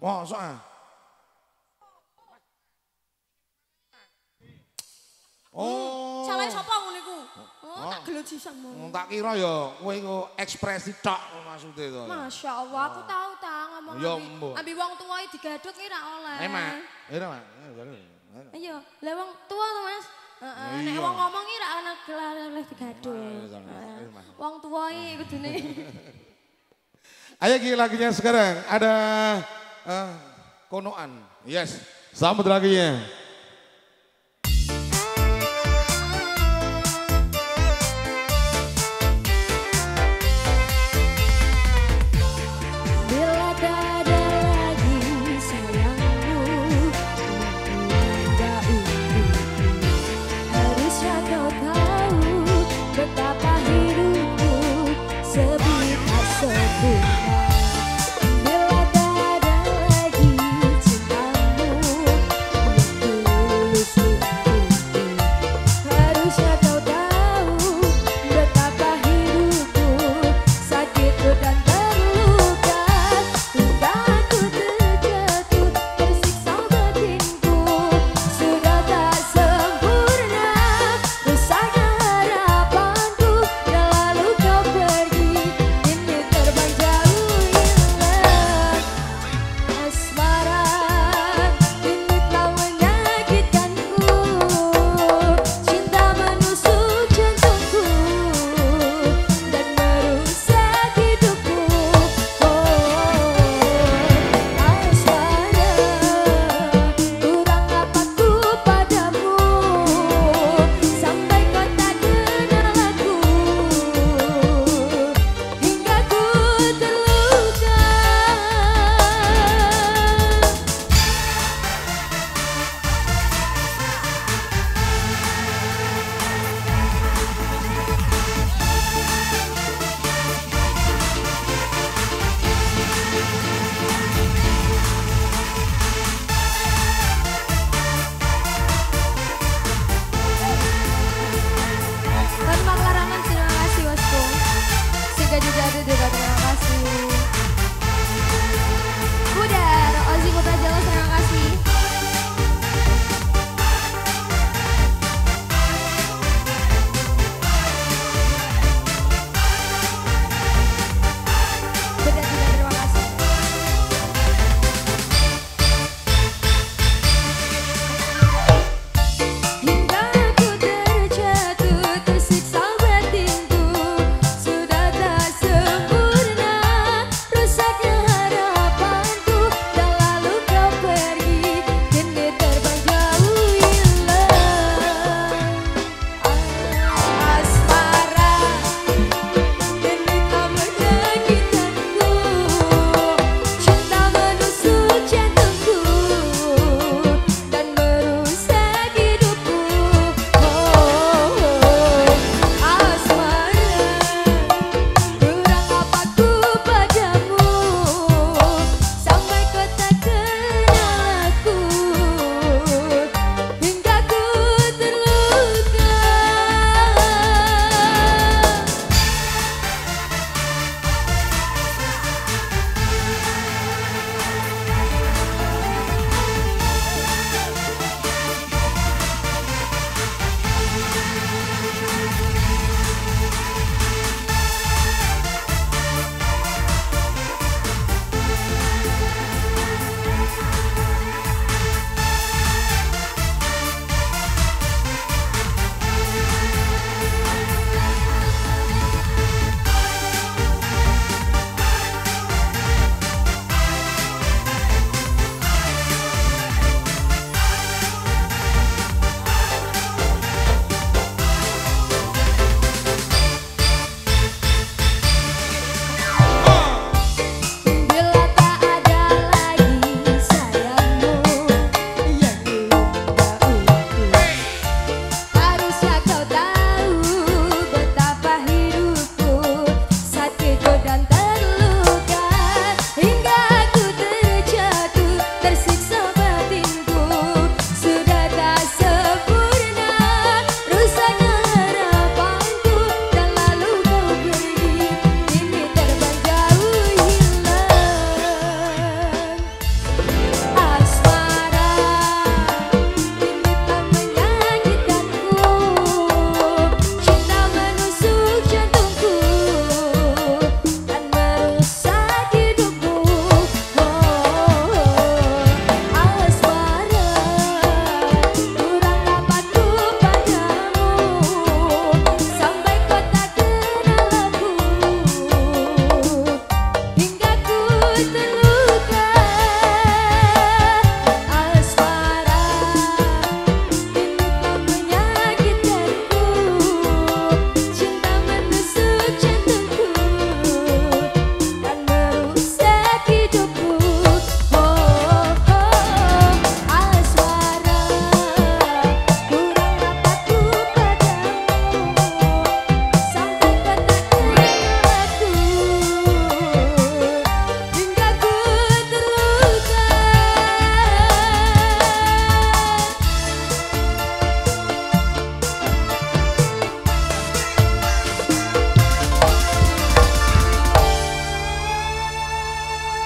Mosok ah. Oh. Salah sapa ngono iku? Oh, tak gelo sisan ngono. Tak kira ya kowe iku ekspresi tok maksude to. Masyaallah, aku tau ta ngomong. Ya mbok. Ambi wong tuwa digaduk ki ra oleh. Emak. Ora, Mas. Ayo, lha wong tuwa to, Mas. Heeh, nek wong ngomong ki ra ana gelar oleh digaduk. Wong tuwa iki kudune. Ayo ki lagunya sekarang ada konoan. Yes. Sambut lagunya. Bila tak ada lagi cintamu,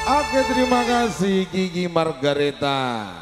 Oke, terima kasih Kiki Margareta.